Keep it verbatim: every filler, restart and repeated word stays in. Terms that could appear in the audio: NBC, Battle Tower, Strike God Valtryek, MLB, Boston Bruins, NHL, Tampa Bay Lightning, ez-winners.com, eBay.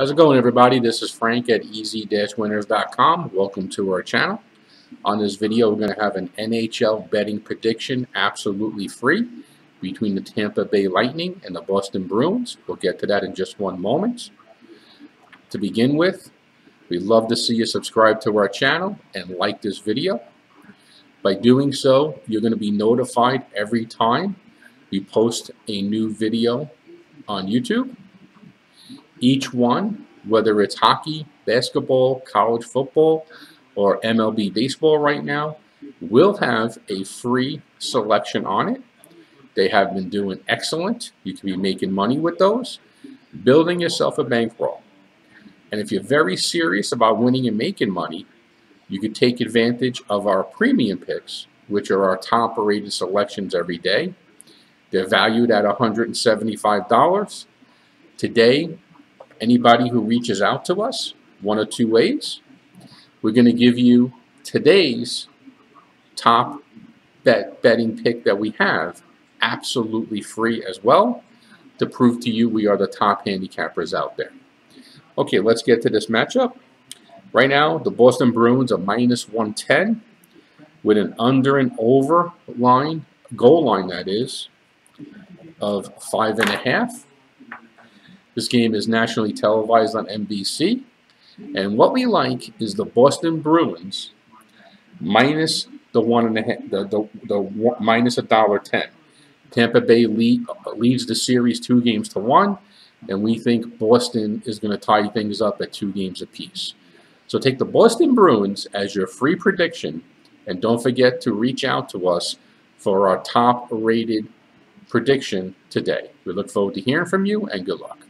How's it going, everybody? This is Frank at E Z winners dot com. Welcome to our channel. On this video, we're going to have an N H L betting prediction absolutely free between the Tampa Bay Lightning and the Boston Bruins. We'll get to that in just one moment. To begin with, we'd love to see you subscribe to our channel and like this video. By doing so, you're going to be notified every time we post a new video on YouTube. Each one, whether it's hockey, basketball, college football, or M L B baseball right now, will have a free selection on it. They have been doing excellent. You can be making money with those, building yourself a bankroll. And if you're very serious about winning and making money, you could take advantage of our premium picks, which are our top-rated selections every day. They're valued at one hundred seventy-five dollars. Today, anybody who reaches out to us, one or two ways, we're going to give you today's top bet betting pick that we have absolutely free as well, to prove to you we are the top handicappers out there. Okay, let's get to this matchup. Right now, the Boston Bruins are minus one ten with an under and over line, goal line that is, of five and a half. This game is nationally televised on N B C, and what we like is the Boston Bruins minus the one and a half, the, the, the one, minus a dollar ten. Tampa Bay lead, leads the series two games to one, and we think Boston is going to tie things up at two games apiece. So take the Boston Bruins as your free prediction, and don't forget to reach out to us for our top-rated prediction today. We look forward to hearing from you, and good luck.